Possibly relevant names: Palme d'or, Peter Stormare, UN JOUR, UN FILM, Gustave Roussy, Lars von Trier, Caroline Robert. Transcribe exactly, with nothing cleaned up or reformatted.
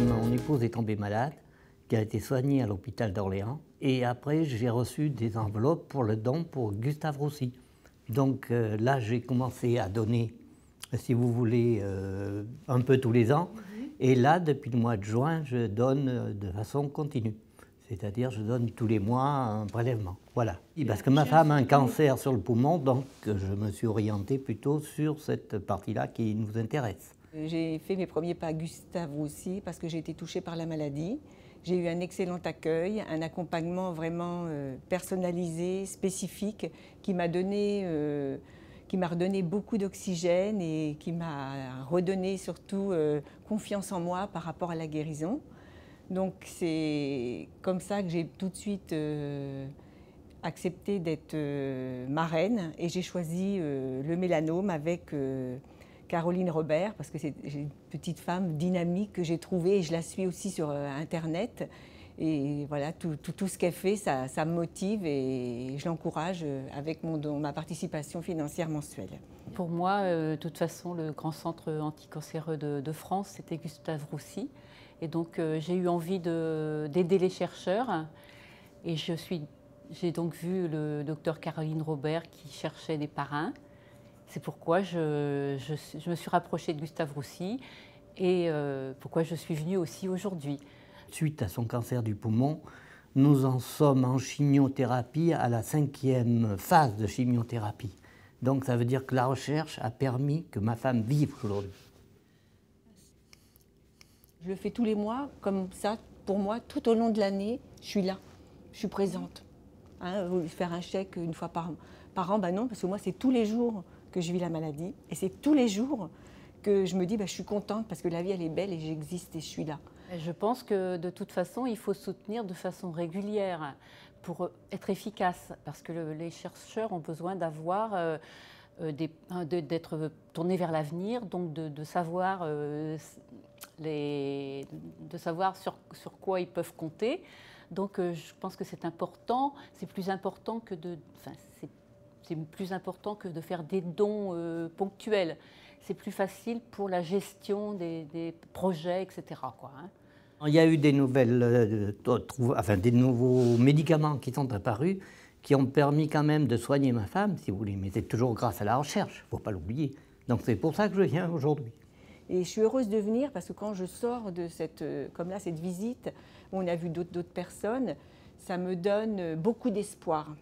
Mon épouse est tombée malade, qui a été soignée à l'hôpital d'Orléans. Et après, j'ai reçu des enveloppes pour le don pour Gustave Roussy. Donc euh, là, j'ai commencé à donner, si vous voulez, euh, un peu tous les ans. Et là, depuis le mois de juin, je donne de façon continue. C'est-à-dire, je donne tous les mois un prélèvement. Voilà. Et parce que ma femme a un cancer sur le poumon, donc je me suis orientée plutôt sur cette partie-là qui nous intéresse. J'ai fait mes premiers pas à Gustave Roussy parce que j'ai été touchée par la maladie. J'ai eu un excellent accueil, un accompagnement vraiment euh, personnalisé, spécifique, qui m'a donné, euh, qui m'a redonné beaucoup d'oxygène et qui m'a redonné surtout euh, confiance en moi par rapport à la guérison. Donc c'est comme ça que j'ai tout de suite euh, accepté d'être euh, marraine et j'ai choisi euh, le mélanome avec euh, Caroline Robert, parce que c'est une petite femme dynamique que j'ai trouvée et je la suis aussi sur Internet. Et voilà, tout, tout, tout ce qu'elle fait, ça, ça me motive et je l'encourage avec mon don, ma participation financière mensuelle. Pour moi, euh, de toute façon, le grand centre anticancéreux de, de France, c'était Gustave Roussy. Et donc, euh, j'ai eu envie d'aider les chercheurs. Et je suis, j'ai donc vu le docteur Caroline Robert qui cherchait des parrains. C'est pourquoi je, je, je me suis rapprochée de Gustave Roussy et euh, pourquoi je suis venue aussi aujourd'hui. Suite à son cancer du poumon, nous en sommes en chimiothérapie à la cinquième phase de chimiothérapie. Donc ça veut dire que la recherche a permis que ma femme vive aujourd'hui. Je le fais tous les mois, comme ça, pour moi, tout au long de l'année, je suis là, je suis présente. Hein, faire un chèque une fois par, par an, ben non, parce que moi, c'est tous les jours que je vis la maladie. Et c'est tous les jours que je me dis, bah, je suis contente parce que la vie, elle est belle et j'existe et je suis là. Je pense que de toute façon, il faut soutenir de façon régulière pour être efficace. Parce que le, les chercheurs ont besoin d'avoir, euh, d'être tournés vers l'avenir, donc de, de, savoir, euh, les, de savoir sur, sur quoi ils peuvent compter. Donc euh, je pense que c'est important, c'est plus important que de... Enfin, c'est plus important que de faire des dons euh, ponctuels. C'est plus facile pour la gestion des, des projets, et cetera quoi, hein. Il y a eu des, nouvelles, euh, trou... enfin, des nouveaux médicaments qui sont apparus, qui ont permis quand même de soigner ma femme, si vous voulez. Mais c'est toujours grâce à la recherche, il ne faut pas l'oublier. Donc c'est pour ça que je viens aujourd'hui. Et je suis heureuse de venir parce que quand je sors de cette, comme là, cette visite, on a vu d'autres personnes, ça me donne beaucoup d'espoir.